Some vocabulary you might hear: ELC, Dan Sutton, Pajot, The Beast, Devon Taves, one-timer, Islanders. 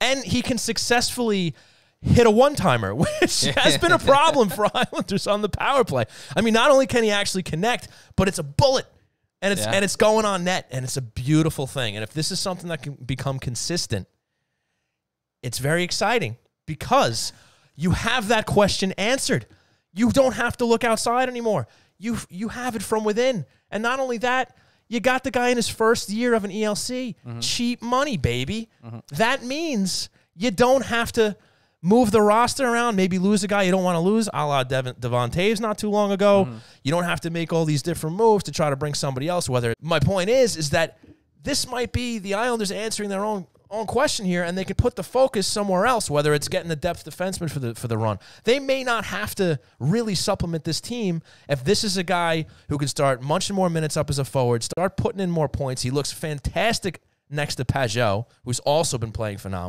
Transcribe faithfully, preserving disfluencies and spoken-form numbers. And he can successfully hit a one-timer, which has been a problem for Islanders on the power play. I mean, not only can he actually connect, but it's a bullet, and it's yeah. and it's going on net, and it's a beautiful thing. And if this is something that can become consistent, it's very exciting because you have that question answered. You don't have to look outside anymore. You you have it from within. And not only that, you got the guy in his first year of an E L C. Mm-hmm. Cheap money, baby. Mm-hmm. That means you don't have to move the roster around, maybe lose a guy you don't want to lose, a la Devon, Devon Taves not too long ago. Mm-hmm. You don't have to make all these different moves to try to bring somebody else. Whether My point is, is that this might be the Islanders answering their own own question here, and they can put the focus somewhere else, whether it's getting the depth defenseman for the for the run. They may not have to really supplement this team if this is a guy who can start munching more minutes up as a forward, start putting in more points. He looks fantastic next to Pajot, who's also been playing phenomenal.